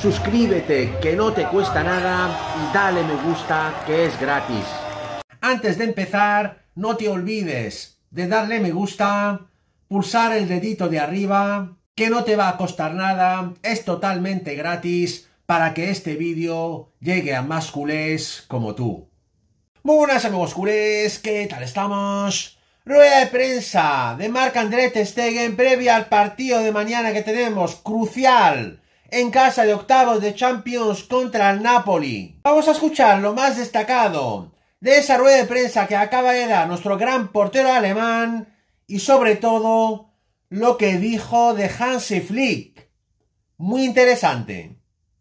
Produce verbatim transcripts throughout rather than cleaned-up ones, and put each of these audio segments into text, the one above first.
suscríbete que no te cuesta nada y dale me gusta que es gratis. Antes de empezar, no te olvides de darle me gusta, pulsar el dedito de arriba, que no te va a costar nada, es totalmente gratis para que este vídeo llegue a más culés como tú. Muy buenas amigos culés, ¿qué tal estamos? Rueda de prensa de Marc-André Ter Stegen previa al partido de mañana que tenemos, crucial, en casa de octavos de Champions contra el Napoli. Vamos a escuchar lo más destacado de esa rueda de prensa que acaba de dar nuestro gran portero alemán y sobre todo lo que dijo de Hansi Flick. Muy interesante.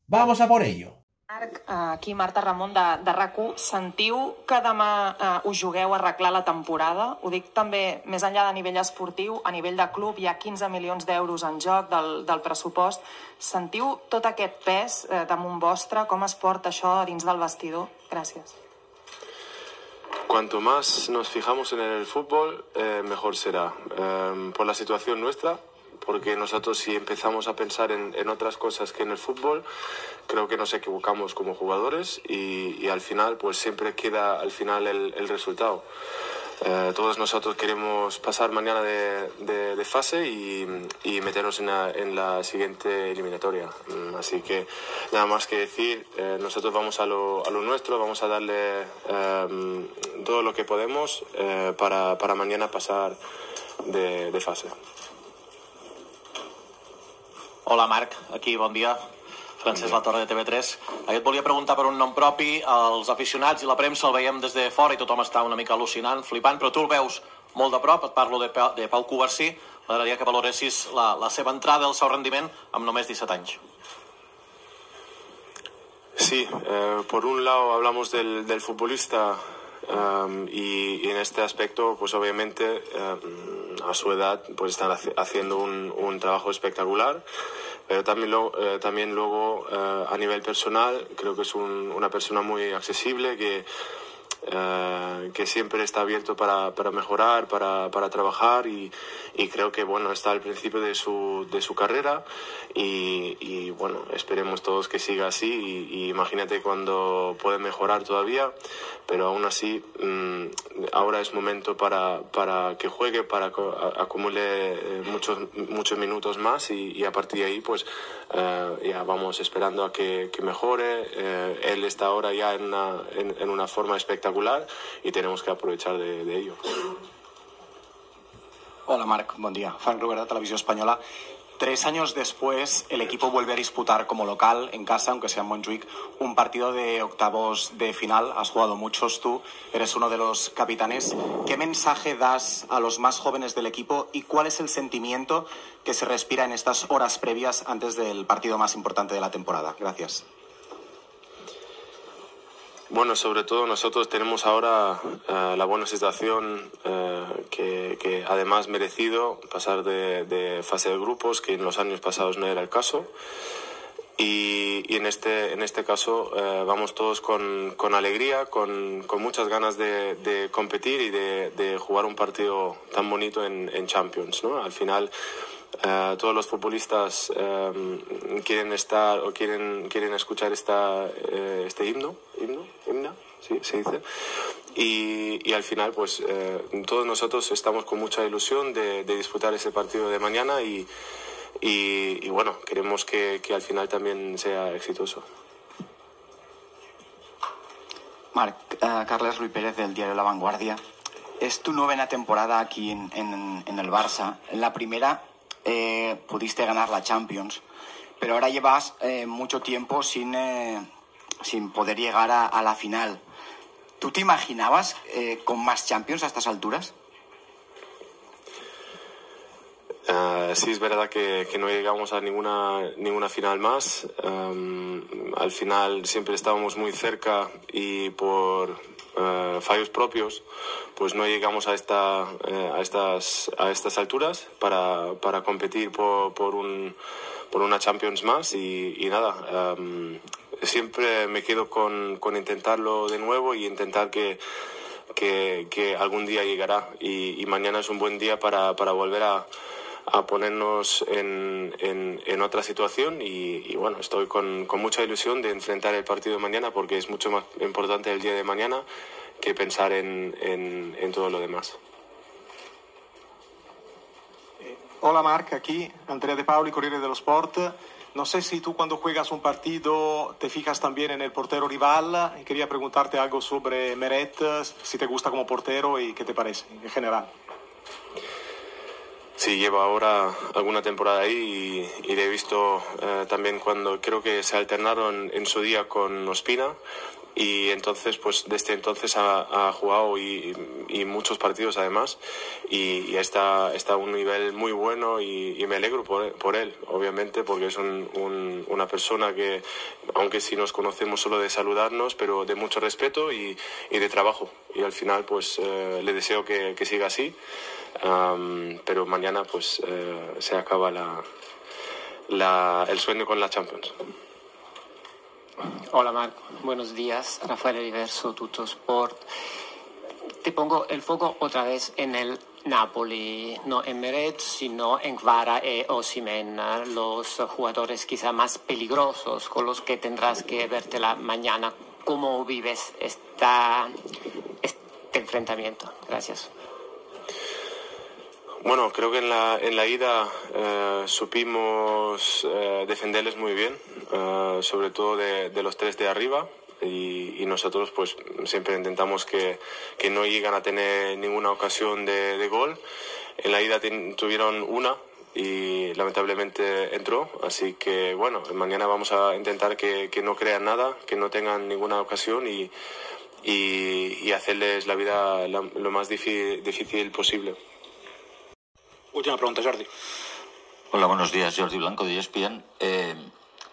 Vamos a por ello. Marc, aquí Marta Ramón de, de RAC u. Sentiu que demà eh, us jugueu a arreglar la temporada? Ho dic també més enllà de nivell esportiu, a nivell de club hi ha quinze milions d'euros en joc del, del pressupost. Sentiu tot aquest pes eh, damunt vostre? Com es porta això dins del vestidor? Gràcies. Cuanto más nos fijamos en el fútbol, eh, mejor será. Eh, por la situación nuestra, porque nosotros si empezamos a pensar en, en otras cosas que en el fútbol, creo que nos equivocamos como jugadores y, y al final pues siempre queda al final el, el resultado. Eh, todos nosotros queremos pasar mañana de, de, de fase y, y meternos en la, en la siguiente eliminatoria. Así que nada más que decir, eh, nosotros vamos a lo, a lo nuestro, vamos a darle eh, todo lo que podemos eh, para, para mañana pasar de, de fase. Hola Marc, aquí, bon dia. Francesc Latorre, de T V tres. Jo et volia preguntar per un nom propi. Els aficionats i la premsa el veiem des de fora i tothom està una mica al·lucinant, flipant, però tu el veus molt de prop, et parlo de Pau, de Pau Cubarsí. M'agradaria que valoressis la, la seva entrada, el seu rendiment, amb només disset anys. Sí, eh, por un lado hablamos del, del futbolista um, y, y en este aspecto, pues obviamente... Um, a su edad pues están haciendo un, un trabajo espectacular, pero también, lo, eh, también luego eh, a nivel personal creo que es un, una persona muy accesible que, eh, que siempre está abierto para, para mejorar, para, para trabajar y, y creo que bueno está al principio de su, de su carrera y, y bueno esperemos todos que siga así y, y imagínate cuando puede mejorar todavía, pero aún así mmm, ahora es momento para, para que juegue, para que acumule muchos, muchos minutos más y, y a partir de ahí pues eh, ya vamos esperando a que, que mejore. Eh, él está ahora ya en una, en, en una forma espectacular y tenemos que aprovechar de, de ello. Hola Marc, buen día. Fran Ruger, de Televisión Española. Tres años después, el equipo vuelve a disputar como local, en casa, aunque sea en Montjuic, un partido de octavos de final. Has jugado muchos tú, eres uno de los capitanes. ¿Qué mensaje das a los más jóvenes del equipo y cuál es el sentimiento que se respira en estas horas previas antes del partido más importante de la temporada? Gracias. Bueno, sobre todo nosotros tenemos ahora uh, la buena situación uh, que, que además merecido pasar de, de fase de grupos, que en los años pasados no era el caso. Y, y en, este, en este caso uh, vamos todos con, con alegría, con, con muchas ganas de, de competir y de, de jugar un partido tan bonito en, en Champions, ¿no? Al final... Uh, todos los futbolistas um, quieren estar o quieren, quieren escuchar esta, uh, este himno, himno, himna, sí, se dice. Y, y al final, pues uh, todos nosotros estamos con mucha ilusión de, de disputar ese partido de mañana y, y, y bueno, queremos que, que al final también sea exitoso. Marc, uh, Carles Luis Pérez del diario La Vanguardia. Es tu novena temporada aquí en, en, en el Barça. En la primera... Eh, pudiste ganar la Champions, pero ahora llevas eh, mucho tiempo sin, eh, sin poder llegar a, a la final. ¿Tú te imaginabas eh, con más Champions a estas alturas? Uh, sí, es verdad que, que no llegamos a ninguna, ninguna final más. Um, al final siempre estábamos muy cerca y por... Uh, fallos propios, pues no llegamos a, esta, uh, a, estas, a estas alturas para, para competir por, por, un, por una Champions más y, y nada, um, siempre me quedo con, con intentarlo de nuevo y intentar que, que, que algún día llegará y, y mañana es un buen día para, para volver a a ponernos en, en, en otra situación y, y bueno, estoy con, con mucha ilusión de enfrentar el partido de mañana porque es mucho más importante el día de mañana que pensar en, en, en todo lo demás. Hola Marc, aquí Andrea De Pauli, Corriere de los Sport. No sé si tú cuando juegas un partido te fijas también en el portero rival. Y quería preguntarte algo sobre Meret, si te gusta como portero y qué te parece en general. Sí, llevo ahora alguna temporada ahí y, y le he visto eh, también cuando creo que se alternaron en su día con Ospina y entonces pues desde entonces ha, ha jugado y, y muchos partidos además y, y está, está a un nivel muy bueno y, y me alegro por, por él obviamente porque es un, un, una persona que aunque si nos conocemos solo de saludarnos pero de mucho respeto y, y de trabajo y al final pues eh, le deseo que, que siga así um, pero mañana pues eh, se acaba la, la, el sueño con la Champions. Hola Marco, buenos días, Rafael Eriverso, Tutto Sport. Te pongo el foco otra vez en el Napoli, no en Meret, sino en Kvara y Osimhen, los jugadores quizá más peligrosos con los que tendrás que vértela mañana. ¿Cómo vives esta, este enfrentamiento? Gracias. Bueno, creo que en la, en la ida eh, supimos eh, defenderles muy bien, eh, sobre todo de, de los tres de arriba y, y nosotros pues siempre intentamos que, que no llegan a tener ninguna ocasión de, de gol. En la ida ten, tuvieron una y lamentablemente entró, así que bueno, mañana vamos a intentar que, que no crean nada, que no tengan ninguna ocasión y, y, y hacerles la vida la, lo más difícil, difícil posible. Última pregunta, Jordi. Hola, buenos días, Jordi Blanco de E S P N. Eh,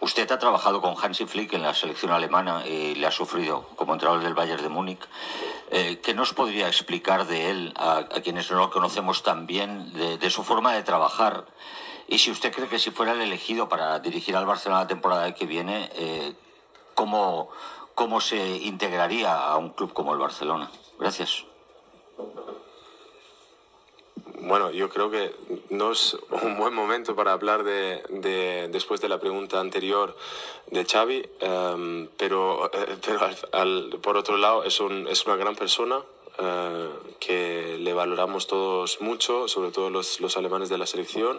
usted ha trabajado con Hansi Flick en la selección alemana y le ha sufrido como entrenador del Bayern de Múnich. Eh, ¿Qué nos podría explicar de él, a, a quienes no lo conocemos tan bien, de, de su forma de trabajar? Y si usted cree que si fuera el elegido para dirigir al Barcelona la temporada que viene, eh, ¿cómo, ¿cómo se integraría a un club como el Barcelona? Gracias. Bueno, yo creo que no es un buen momento para hablar de, de después de la pregunta anterior de Xavi, um, pero, pero al, al, por otro lado es, un, es una gran persona uh, que le valoramos todos mucho, sobre todo los, los alemanes de la selección.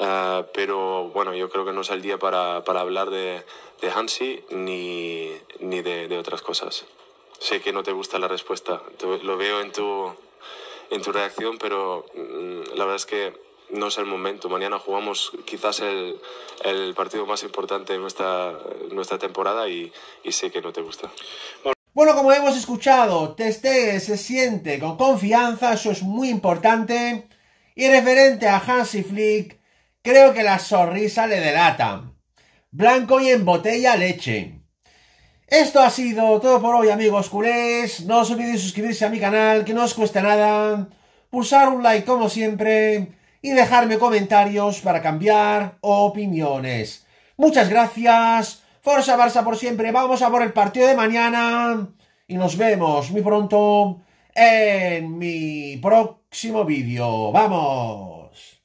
Uh, pero bueno, yo creo que no es el día para, para hablar de, de Hansi ni, ni de, de otras cosas. Sé que no te gusta la respuesta, lo veo en tu... en tu reacción, pero la verdad es que no es el momento. Mañana jugamos quizás el, el partido más importante de nuestra, nuestra temporada y, y sé que no te gusta. Bueno, como hemos escuchado, Ter Stegen se siente con confianza, eso es muy importante. Y referente a Hansi Flick, creo que la sonrisa le delata. Blanco y en botella leche. Esto ha sido todo por hoy, amigos culés. No os olvidéis suscribirse a mi canal, que no os cuesta nada. Pulsar un like como siempre. Y dejarme comentarios para cambiar opiniones. Muchas gracias. Forza Barça por siempre. Vamos a por el partido de mañana. Y nos vemos muy pronto en mi próximo vídeo. ¡Vamos!